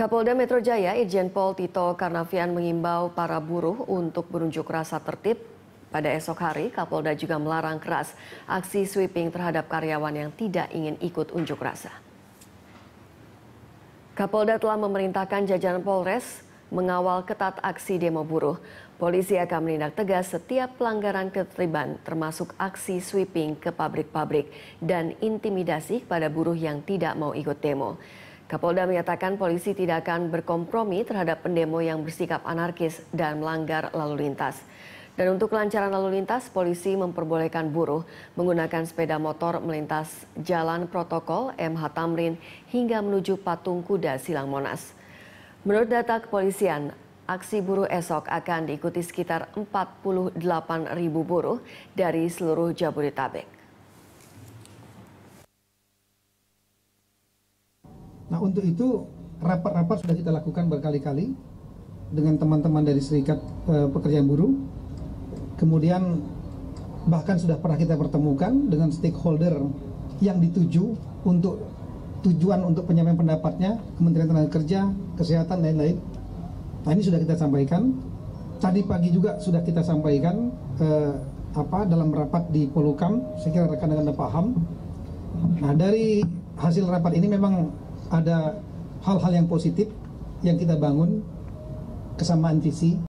Kapolda Metro Jaya Irjen Pol Tito Karnavian mengimbau para buruh untuk berunjuk rasa tertib pada esok hari. Kapolda juga melarang keras aksi sweeping terhadap karyawan yang tidak ingin ikut unjuk rasa. Kapolda telah memerintahkan jajaran Polres mengawal ketat aksi demo buruh. Polisi akan menindak tegas setiap pelanggaran ketertiban, termasuk aksi sweeping ke pabrik-pabrik dan intimidasi kepada buruh yang tidak mau ikut demo. Kapolda menyatakan polisi tidak akan berkompromi terhadap pendemo yang bersikap anarkis dan melanggar lalu lintas. Dan untuk kelancaran lalu lintas, polisi memperbolehkan buruh menggunakan sepeda motor melintas jalan protokol MH Thamrin hingga menuju patung kuda Silang Monas. Menurut data kepolisian, aksi buruh esok akan diikuti sekitar 48.000 buruh dari seluruh Jabodetabek. Nah, untuk itu rapat-rapat sudah kita lakukan berkali-kali dengan teman-teman dari Serikat Pekerja Buruh. Kemudian bahkan sudah pernah kita pertemukan dengan stakeholder yang dituju untuk tujuan untuk penyampaian pendapatnya, Kementerian Tenaga Kerja, Kesehatan, lain-lain. Nah, ini sudah kita sampaikan. Tadi pagi juga sudah kita sampaikan dalam rapat di Polukam, saya kira rekan-rekan paham. Nah, dari hasil rapat ini memang ada hal-hal yang positif yang kita bangun, kesamaan visi.